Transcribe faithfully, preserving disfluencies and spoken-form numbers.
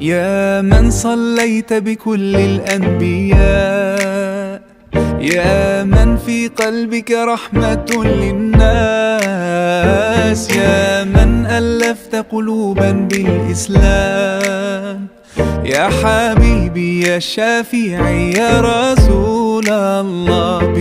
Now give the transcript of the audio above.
يا من صليت بكل الأنبياء، يا من في قلبك رحمة للناس، يا من ألفت قلوبا بالإسلام، يا حبيبي يا شفيعي يا رسول الله.